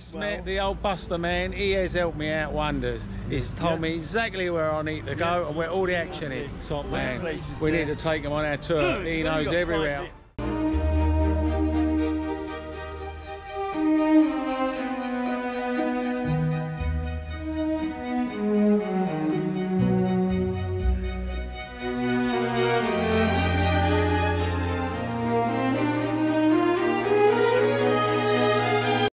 Just met the old Buster man. He has helped me out wonders. He's told me exactly where I need to go and where all the action is. Top man. We need to take him on our tour. He knows everywhere.